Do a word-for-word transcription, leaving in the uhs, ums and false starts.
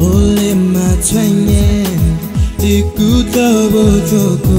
Ole matanye, ikuta bojo.